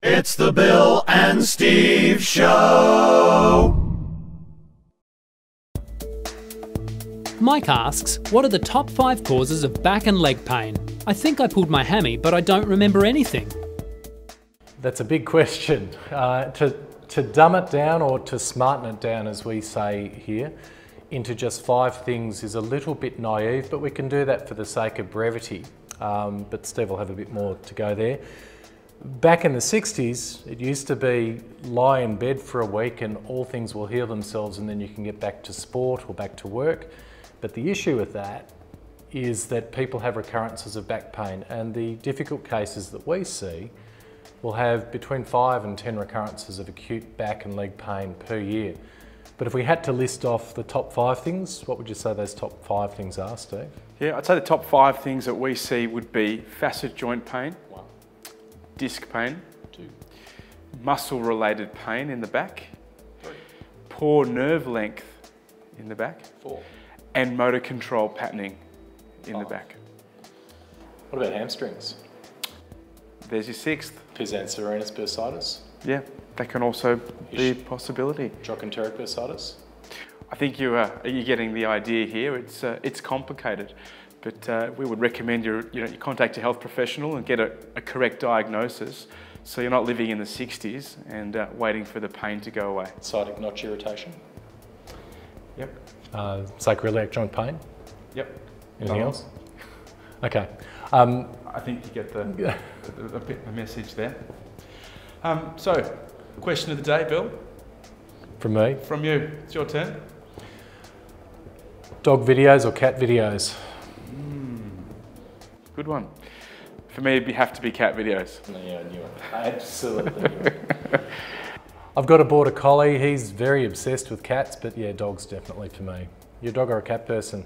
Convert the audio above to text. It's the Bill and Steve Show! Mike asks, what are the top 5 causes of back and leg pain? I think I pulled my hammy, but I don't remember anything. That's a big question. To dumb it down, or to smarten it down as we say here, into just 5 things is a little bit naive, but we can do that for the sake of brevity. But Steve will have a bit more to go there. Back in the 60s, it used to be lie in bed for a week and all things will heal themselves and then you can get back to sport or back to work. But the issue with that is that people have recurrences of back pain, and the difficult cases that we see will have between 5 and 10 recurrences of acute back and leg pain per year. But if we had to list off the top 5 things, what would you say those top 5 things are, Steve? Yeah, I'd say the top 5 things that we see would be facet joint pain. Wow. Disc pain. 2. Muscle-related pain in the back. 3. Poor nerve length in the back. 4. And motor control patterning in 5. The back. What about hamstrings? There's your 6th. Pisanserenus bursitis. Yeah, that can also be a possibility. Trochanteric bursitis. I think you're getting the idea here. It's complicated. But we would recommend you contact your health professional and get a correct diagnosis, so you're not living in the 60s and waiting for the pain to go away. Sciatic notch irritation. Yep. Sacroiliac joint pain. Yep. Anything else? Okay. I think you get the message there. So, question of the day, Bill. From me. From you. It's your turn. Dog videos or cat videos? Good one. For me, it'd have to be cat videos. No, yeah, I knew it. Absolutely knew it. I've got a border collie. He's very obsessed with cats, but yeah, dogs definitely for me. You a dog or a cat person?